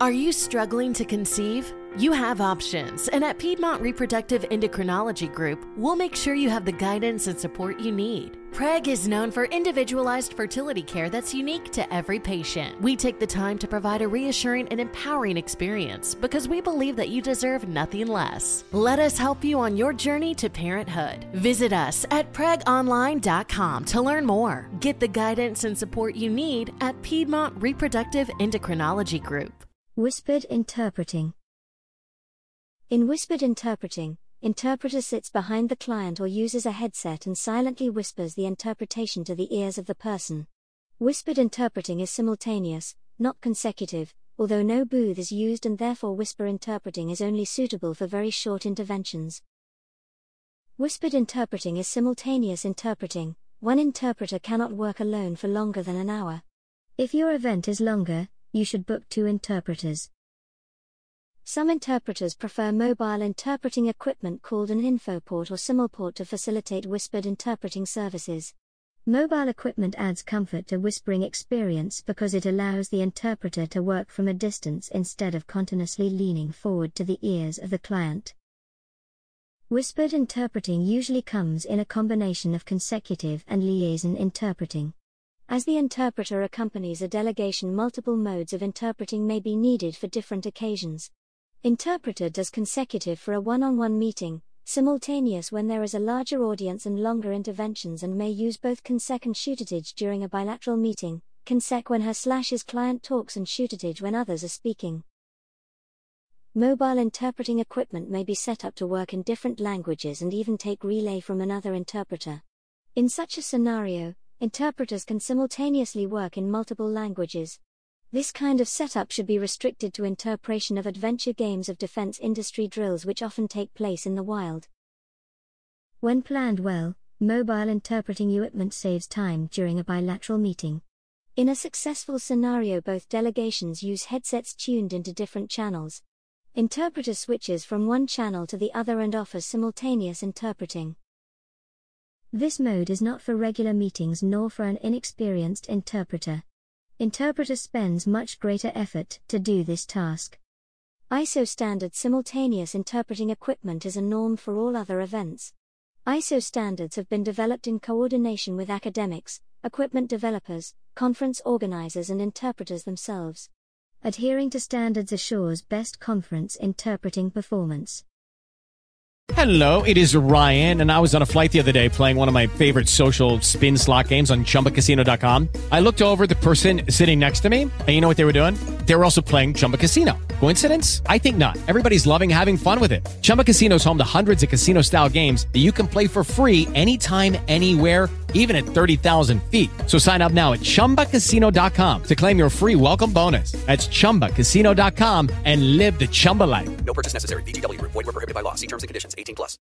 Are you struggling to conceive? You have options, and at Piedmont Reproductive Endocrinology Group, we'll make sure you have the guidance and support you need. Preg is known for individualized fertility care that's unique to every patient. We take the time to provide a reassuring and empowering experience because we believe that you deserve nothing less. Let us help you on your journey to parenthood. Visit us at pregonline.com to learn more. Get the guidance and support you need at Piedmont Reproductive Endocrinology Group. Whispered interpreting. In whispered interpreting, interpreter sits behind the client or uses a headset and silently whispers the interpretation to the ears of the person. Whispered interpreting is simultaneous, not consecutive, although no booth is used and therefore whisper interpreting is only suitable for very short interventions. Whispered interpreting is simultaneous interpreting. One interpreter cannot work alone for longer than an hour. If your event is longer, you should book two interpreters. Some interpreters prefer mobile interpreting equipment called an InfoPort or SimulPort to facilitate whispered interpreting services. Mobile equipment adds comfort to whispering experience because it allows the interpreter to work from a distance instead of continuously leaning forward to the ears of the client. Whispered interpreting usually comes in a combination of consecutive and liaison interpreting. As the interpreter accompanies a delegation, multiple modes of interpreting may be needed for different occasions. Interpreter does consecutive for a one-on-one meeting, simultaneous when there is a larger audience and longer interventions, and may use both consec and shootatage during a bilateral meeting, consec when her/his client talks and shootatage when others are speaking. Mobile interpreting equipment may be set up to work in different languages and even take relay from another interpreter. In such a scenario, interpreters can simultaneously work in multiple languages. This kind of setup should be restricted to interpretation of adventure games of defense industry drills which often take place in the wild. When planned well, mobile interpreting equipment saves time during a bilateral meeting. In a successful scenario, both delegations use headsets tuned into different channels. Interpreter switches from one channel to the other and offers simultaneous interpreting. This mode is not for regular meetings nor for an inexperienced interpreter. Interpreter spends much greater effort to do this task. ISO standard simultaneous interpreting equipment is a norm for all other events. ISO standards have been developed in coordination with academics, equipment developers, conference organizers, and interpreters themselves. Adhering to standards assures best conference interpreting performance. Hello, it is Ryan, and I was on a flight the other day playing one of my favorite social spin slot games on chumbacasino.com. I looked over at the person sitting next to me, and you know what they were doing? They were also playing Chumba Casino. Coincidence? I think not. Everybody's loving having fun with it. Chumba Casino is home to hundreds of casino-style games that you can play for free anytime, anywhere, even at 30,000 feet. So sign up now at chumbacasino.com to claim your free welcome bonus. That's chumbacasino.com and live the Chumba life. No purchase necessary. VGW Group. Void where prohibited by law. See terms and conditions. 18+.